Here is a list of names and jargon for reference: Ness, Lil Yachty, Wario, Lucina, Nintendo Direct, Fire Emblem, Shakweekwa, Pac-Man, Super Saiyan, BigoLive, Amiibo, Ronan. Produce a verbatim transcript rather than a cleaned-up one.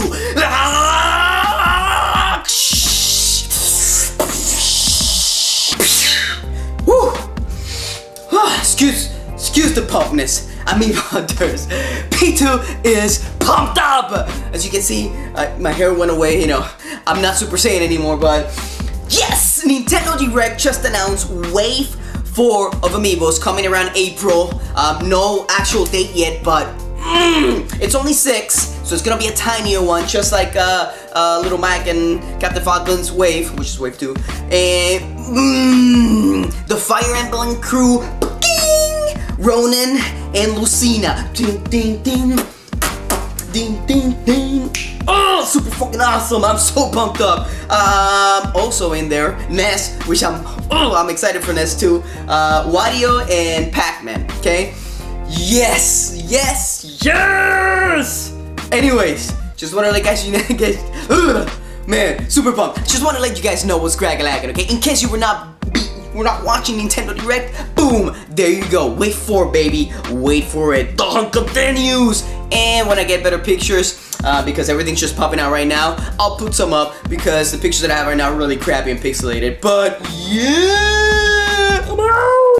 to. Woo. Excuse, excuse the pumpness. I mean, hunters. P two is pumped up. As you can see, uh, my hair went away. You know, I'm not Super Saiyan anymore, but yes, Nintendo Direct just announced Wave Four of Amiibos coming around April. Um, no actual date yet, but mm, it's only six, so it's gonna be a tinier one, just like uh, uh, Little Mac and Captain Falcon's Wave, which is Wave Two, and mm, the Fire Emblem crew, Ronan and Lucina. Ding ding ding, ding ding ding. Oh, super fucking awesome! I'm so pumped up. Um, also in there, Ness, which I'm, oh, I'm excited for Ness too. Uh, Wario and Pac-Man. Okay. Yes, yes, yes. Anyways, just want to let guys, you guys, ugh, man, super pumped. Just want to let you guys know what's crack-a-lackin'. Okay, in case you were not, we're not watching Nintendo Direct. Boom, there you go. Wait for it, baby. Wait for it. The hunt continues. And when I get better pictures. Uh, because everything's just popping out right now, I'll put some up because the pictures that I have right now are really crappy and pixelated. But yeah!